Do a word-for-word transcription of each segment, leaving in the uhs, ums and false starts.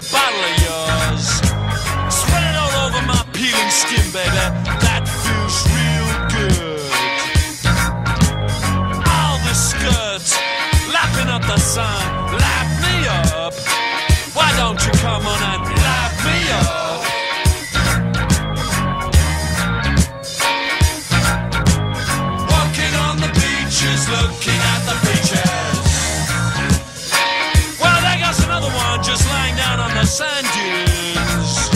that bottle of yours. Spread it all over my peeling skin, baby. That feels real good. All the skirts lapping up the sun. Lap me up. Why don't you come on and lap me up? Walking on the beaches, looking at the beaches. Just lying down on the sand dunes.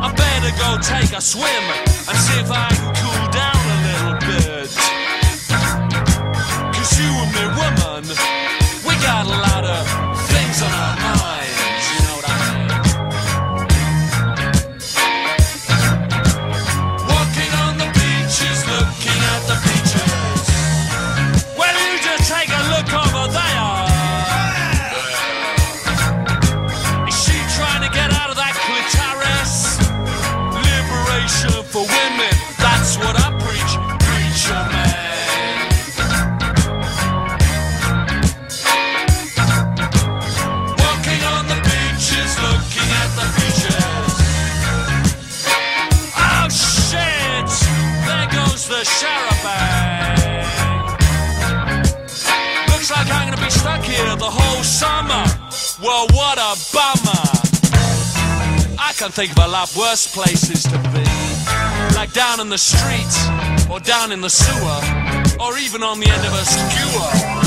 I better go take a swim and see if I can cool down a little bit. Cause you and me, woman, we got a lot of things on our minds, you know what I mean? Walking on the beaches, looking at the beaches. Well, you just take a look over there. For women, that's what I preach, preacher man. Walking on the beaches, looking at the beaches. Oh shit, there goes the charabang. Looks like I'm gonna be stuck here the whole summer. Well, what a bummer. I can think of a lot worse places to be. Like down in the street, or down in the sewer, or even on the end of a skewer.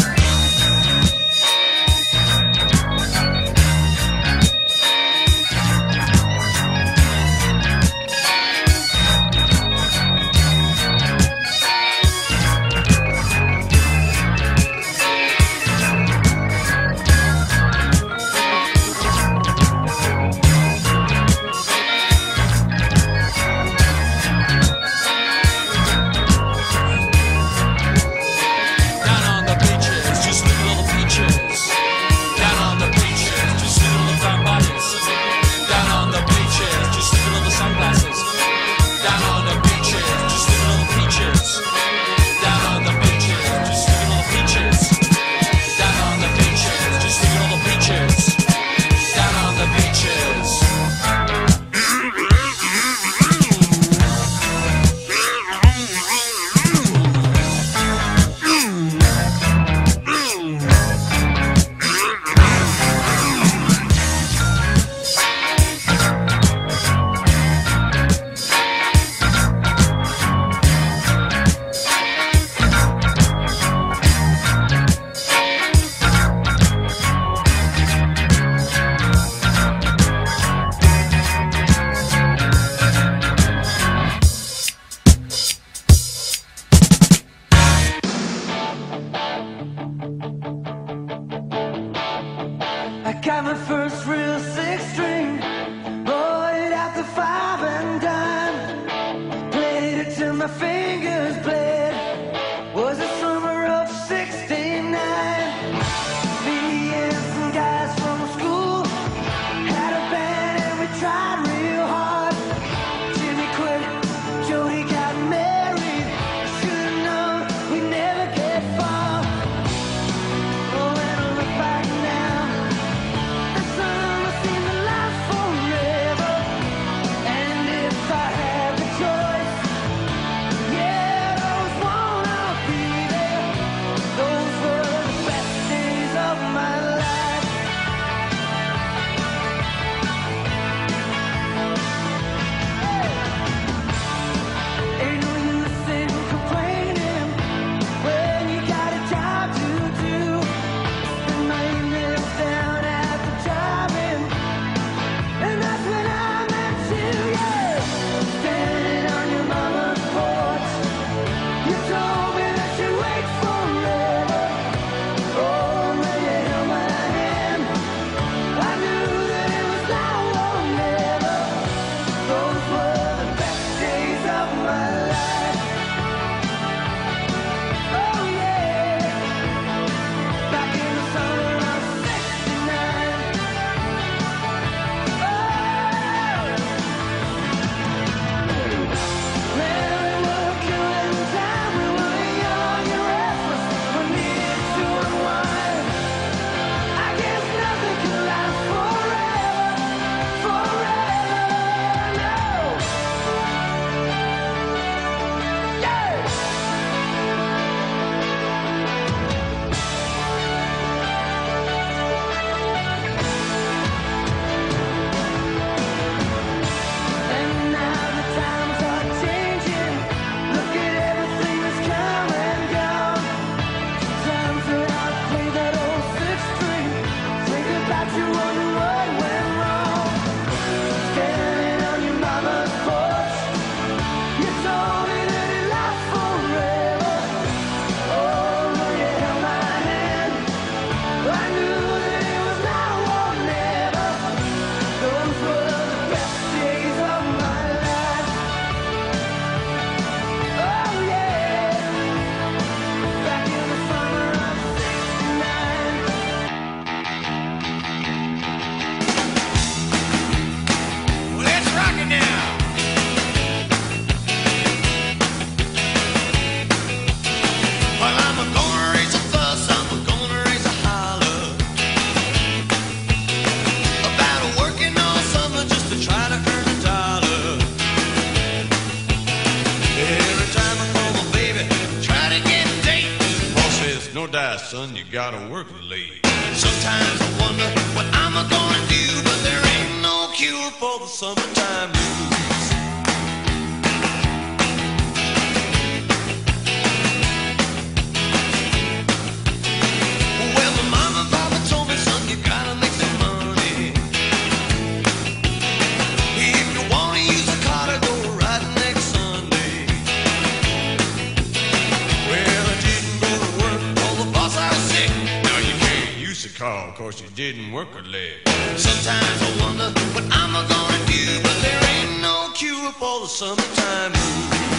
right, son, you gotta work late. Sometimes I wonder what I'm gonna do, but there ain't no cure for the summertime blues. Well, my mama and papa told me, son, you gotta make some money. If you wanna use a car to go riding next Sunday. Well, I didn't go to work, told the boss I was sick. Now you can't use the car, cause you didn't work a leg. Sometimes I wonder what I'm gonna do, but there ain't no cure for the summertime blues.